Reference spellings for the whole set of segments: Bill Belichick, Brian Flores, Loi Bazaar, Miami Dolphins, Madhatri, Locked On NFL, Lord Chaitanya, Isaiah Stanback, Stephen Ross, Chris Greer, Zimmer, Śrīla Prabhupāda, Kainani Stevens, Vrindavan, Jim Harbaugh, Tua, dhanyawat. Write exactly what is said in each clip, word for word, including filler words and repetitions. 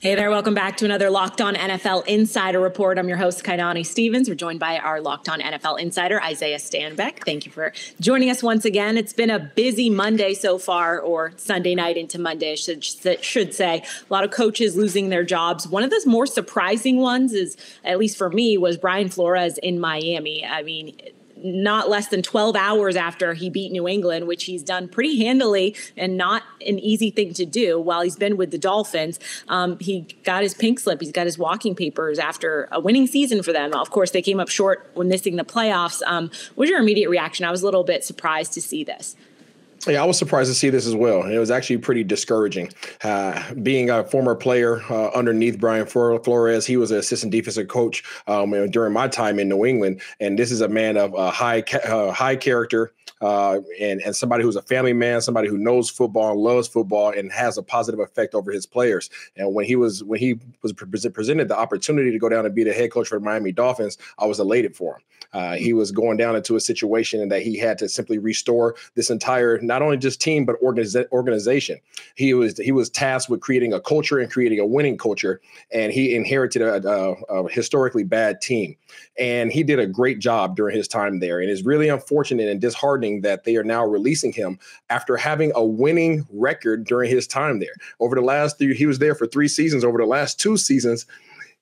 Hey there, welcome back to another Locked On N F L Insider Report. I'm your host, Kainani Stevens. We're joined by our Locked On N F L Insider, Isaiah Stanback. Thank you for joining us once again. It's been a busy Monday so far, or Sunday night into Monday, I should, should say. A lot of coaches losing their jobs. One of the more surprising ones is, at least for me, was Brian Flores in Miami. I mean, not less than twelve hours after he beat New England, which he's done pretty handily and not an easy thing to do while he's been with the Dolphins. Um, he got his pink slip. He's got his walking papers after a winning season for them. Of course, they came up short when missing the playoffs. Um, what was your immediate reaction? I was a little bit surprised to see this. Yeah, I was surprised to see this as well. It was actually pretty discouraging. Uh, being a former player uh, underneath Brian Flores, he was an assistant defensive coach um, during my time in New England. And this is a man of uh, high uh, high character uh, and, and somebody who's a family man, somebody who knows football and loves football and has a positive effect over his players. And when he was when he was pre- presented the opportunity to go down and be the head coach for the Miami Dolphins, I was elated for him. Uh, he was going down into a situation that he had to simply restore this entire, not only just team, but organiza- organization. He was he was tasked with creating a culture and creating a winning culture, and he inherited a, a, a historically bad team. And he did a great job during his time there. And it's really unfortunate and disheartening that they are now releasing him after having a winning record during his time there. Over the last three, he was there for three seasons. Over the last two seasons,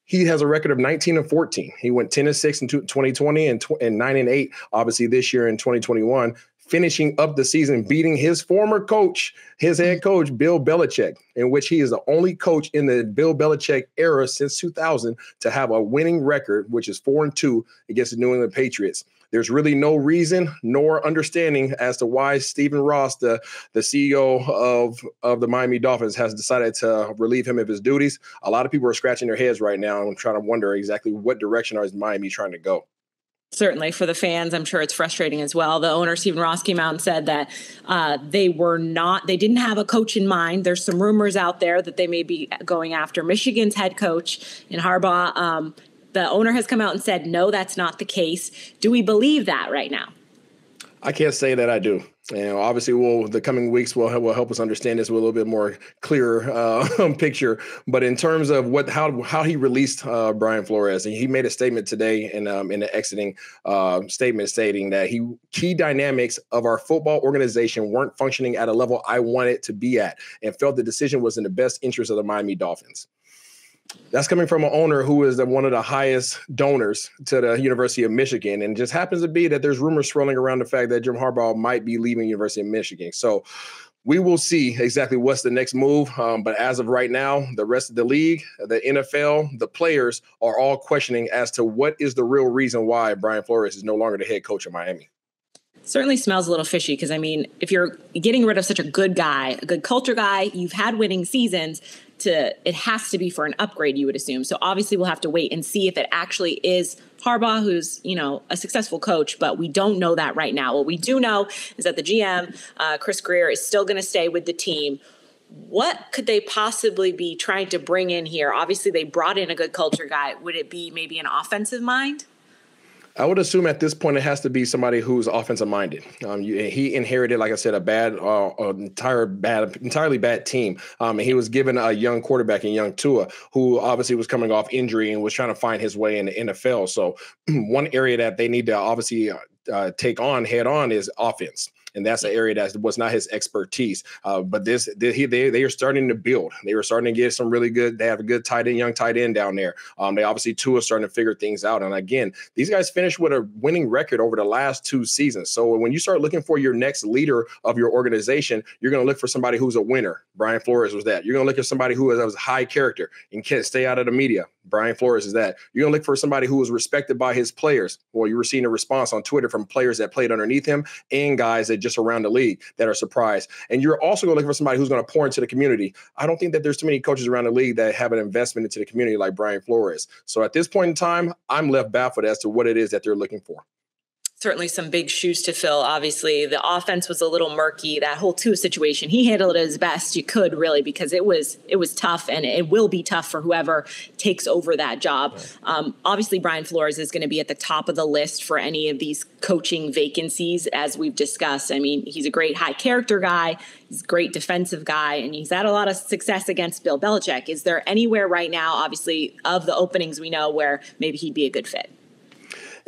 he has a record of nineteen and fourteen. He went ten and six in twenty twenty and, tw- and nine and eight, obviously, this year in twenty twenty-one. Finishing up the season, beating his former coach, his head coach, Bill Belichick, in which he is the only coach in the Bill Belichick era since two thousand to have a winning record, which is four and two against the New England Patriots. There's really no reason nor understanding as to why Stephen Ross, the, the C E O of, of the Miami Dolphins, has decided to relieve him of his duties. A lot of people are scratching their heads right now and trying to wonder exactly what direction is Miami trying to go. Certainly for the fans, I'm sure it's frustrating as well. The owner, Stephen Ross, came out and said that uh, they were not, they didn't have a coach in mind. There's some rumors out there that they may be going after Michigan's head coach in Harbaugh. Um, the owner has come out and said, no, that's not the case. Do we believe that right now? I can't say that I do. You know, obviously, we'll, the coming weeks will will help us understand this with a little bit more clearer uh, picture. But in terms of what how how he released uh, Brian Flores, and he made a statement today in um, in the exiting uh, statement stating that he key dynamics of our football organization weren't functioning at a level I wanted to be at, and felt the decision was in the best interest of the Miami Dolphins. That's coming from an owner who is the, one of the highest donors to the University of Michigan, and just happens to be that there's rumors swirling around the fact that Jim Harbaugh might be leaving University of Michigan. So we will see exactly what's the next move. Um, but as of right now, the rest of the league, the N F L, the players are all questioning as to what is the real reason why Brian Flores is no longer the head coach of Miami. Certainly smells a little fishy because, I mean, if you're getting rid of such a good guy, a good culture guy, you've had winning seasons – to it has to be for an upgrade, you would assume. So obviously we'll have to wait and see if it actually is Harbaugh, who's, you know, a successful coach, but we don't know that right now. What we do know is that the G M, uh, Chris Greer, is still going to stay with the team. What could they possibly be trying to bring in here? Obviously they brought in a good culture guy. Would it be maybe an offensive mind? I would assume at this point it has to be somebody who's offensive minded. Um, you, he inherited, like I said, a bad, uh, entire bad, entirely bad team. Um, and he was given a young quarterback in young Tua, who obviously was coming off injury and was trying to find his way in the N F L. So one area that they need to obviously uh, take on head on is offense. And that's an area that was not his expertise. Uh, but this, they, they they are starting to build. They were starting to get some really good. They have a good tight end, young tight end down there. Um, they obviously too are starting to figure things out. And again, these guys finished with a winning record over the last two seasons. So when you start looking for your next leader of your organization, you're going to look for somebody who's a winner. Brian Flores was that. You're going to look for somebody who has a high character and can't stay out of the media. Brian Flores is that. You're going to look for somebody who was respected by his players. Well, you were seeing a response on Twitter from players that played underneath him and guys that just around the league that are surprised. And you're also going to look for somebody who's going to pour into the community. I don't think that there's too many coaches around the league that have an investment into the community like Brian Flores. So at this point in time, I'm left baffled as to what it is that they're looking for. certainly some big shoes to fill. Obviously, the offense was a little murky. That whole Tua situation, he handled it as best you could, really, because it was it was tough, and it will be tough for whoever takes over that job. Right. Um, obviously, Brian Flores is going to be at the top of the list for any of these coaching vacancies, as we've discussed. I mean, he's a great high character guy. He's a great defensive guy, and he's had a lot of success against Bill Belichick. Is there anywhere right now, obviously, of the openings we know where maybe he'd be a good fit?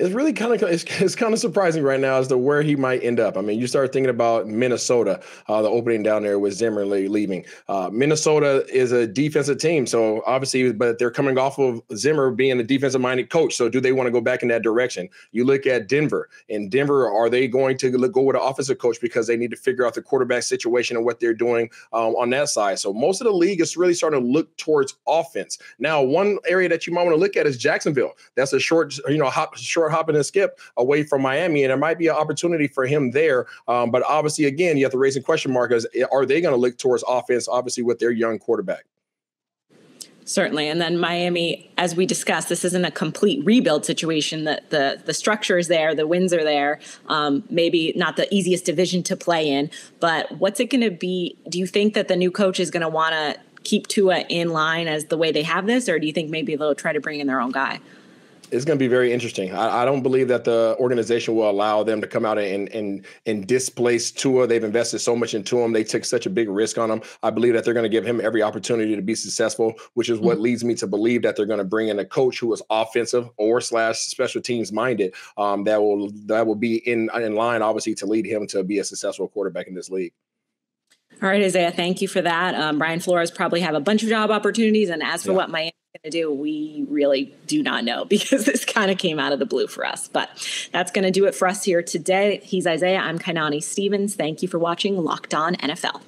It's really kind of it's, it's kind of surprising right now as to where he might end up. I mean, you start thinking about Minnesota, uh, the opening down there with Zimmer leaving. Uh, Minnesota is a defensive team, so obviously, but they're coming off of Zimmer being a defensive-minded coach. So, do they want to go back in that direction? You look at Denver, and Denver, are they going to go with an offensive coach because they need to figure out the quarterback situation and what they're doing um, on that side? So, most of the league is really starting to look towards offense now. One area that you might want to look at is Jacksonville. That's a short, you know, hot, short. hopping and skip away from Miami, and there might be an opportunity for him there. Um, but obviously, again, you have to raise a question mark: is are they going to look towards offense? Obviously, with their young quarterback. Certainly, and then Miami, as we discussed, this isn't a complete rebuild situation. That the the structure is there, the wins are there. Um, maybe not the easiest division to play in, but what's it going to be? Do you think that the new coach is going to want to keep Tua in line as the way they have this, or do you think maybe they'll try to bring in their own guy? It's going to be very interesting. I, I don't believe that the organization will allow them to come out and and and displace Tua. They've invested so much into him. They took such a big risk on him. I believe that they're going to give him every opportunity to be successful, which is what mm-hmm. leads me to believe that they're going to bring in a coach who is offensive or slash special teams minded. Um, that will that will be in in line, obviously, to lead him to be a successful quarterback in this league. All right, Isaiah, thank you for that. Um, Brian Flores probably have a bunch of job opportunities, and as for yeah. what Miami to do, we really do not know, because this kind of came out of the blue for us. But that's going to do it for us here today. He's Isaiah. I'm Kainani Stevens. Thank you for watching Locked On N F L.